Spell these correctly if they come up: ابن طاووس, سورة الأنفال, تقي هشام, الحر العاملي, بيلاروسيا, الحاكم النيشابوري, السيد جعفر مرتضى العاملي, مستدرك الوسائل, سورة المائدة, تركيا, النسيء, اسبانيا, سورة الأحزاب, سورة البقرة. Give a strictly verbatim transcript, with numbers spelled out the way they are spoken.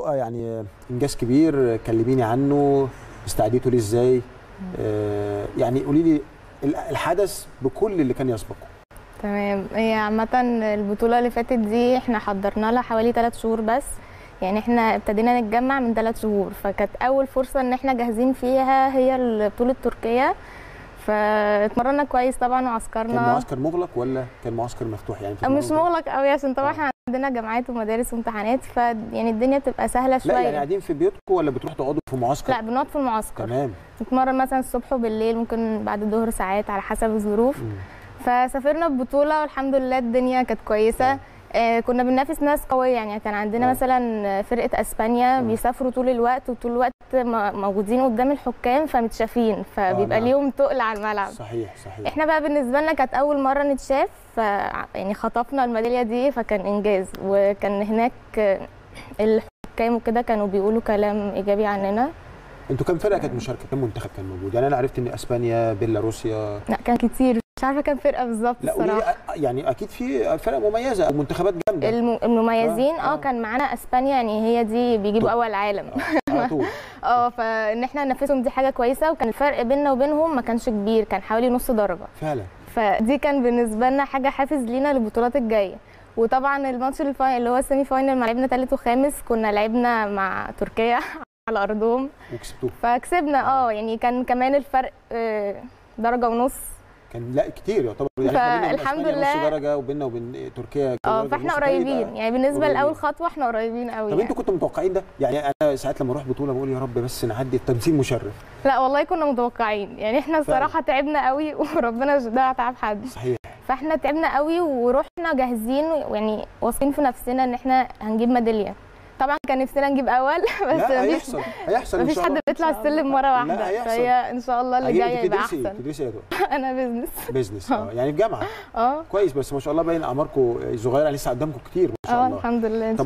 تقى يعني انجاز كبير، كلميني عنه، استعديتوا ليه ازاي؟ آه يعني قولي لي الحدث بكل اللي كان يسبقه. تمام، هي عامة البطولة اللي فاتت دي احنا حضرنا لها حوالي ثلاث شهور بس، يعني احنا ابتدينا نتجمع من ثلاث شهور، فكانت أول فرصة إن احنا جاهزين فيها هي بطولة تركيا، فاتمرنا كويس طبعا وعسكرنا. كان معسكر مغلق ولا كان معسكر مفتوح يعني؟ مش مغلق قوي عشان طبعا احنا عندنا جامعات ومدارس وامتحانات، ف يعني الدنيا بتبقى سهله شويه. لا يعني قاعدين في بيوتكم ولا بتروحوا تقعدوا في معسكر؟ لا بنقعد في المعسكر. تمام. نتمرن مثلا الصبح وبالليل، ممكن بعد الظهر ساعات على حسب الظروف. م. فسافرنا ببطوله والحمد لله الدنيا كانت كويسه. آه كنا بننافس ناس قويه، يعني كان عندنا م. مثلا فرقه اسبانيا م. بيسافروا طول الوقت وطول الوقت موجودين قدام الحكام فمتشافين، فبيبقى آه ليهم تقل على الملعب. صحيح صحيح. احنا بقى بالنسبه لنا كانت اول مره نتشاف، ف يعني خطفنا الميداليه دي، فكان انجاز. وكان هناك الحكام وكده كانوا بيقولوا كلام ايجابي عننا. انتوا كام فرقه كانت مشاركه؟ كام منتخب كان موجود؟ يعني انا عرفت ان اسبانيا، بيلاروسيا، لا كان كتير، مش عارفه كام فرقه بالظبط الصراحه. يعني اكيد في فرق مميزه او منتخبات جامده. المميزين اه, آه, آه كان معانا اسبانيا، يعني هي دي بيجيبوا اول عالم على طول. اه فان احنا ننافسهم دي حاجه كويسه، وكان الفرق بيننا وبينهم ما كانش كبير، كان حوالي نص درجه فعلا. فدي كان بالنسبه لنا حاجه حافز لينا للبطولات الجايه. وطبعا الماتش اللي هو السيمي فاينل ما لعبنا ثالث وخامس، كنا لعبنا مع تركيا على ارضهم وكسبتوه، فكسبنا. اه يعني كان كمان الفرق درجه ونص، كان لا كتير يعتبر، يعني الحمد لله نص درجه وبيننا وبين تركيا. اه فاحنا قريبين، يعني بالنسبه لاول خطوه احنا قريبين قوي. طب يعني انتوا كنتوا متوقعين ده؟ يعني انا ساعات لما اروح بطوله بقول يا رب بس نعدي، التمثيل مشرف. لا والله كنا متوقعين، يعني احنا الصراحه تعبنا قوي وربنا مش ضيع تعب حد. صحيح. فاحنا تعبنا قوي ورحنا جاهزين، يعني واثقين في نفسنا ان احنا هنجيب ميداليه. طبعا كان نفسنا نجيب اول بس هيحصل هيحصل مفيش حد بيطلع السلم مره واحده، فهي ان شاء الله اللي جايه يبقى احسن. بتدرسي ايه؟ انا بزنس. بزنس اه يعني في جامعه. اه كويس، بس ما شاء الله باين اعماركم صغيره، لسه قدامكم كتير ما شاء الله. اه الحمد لله.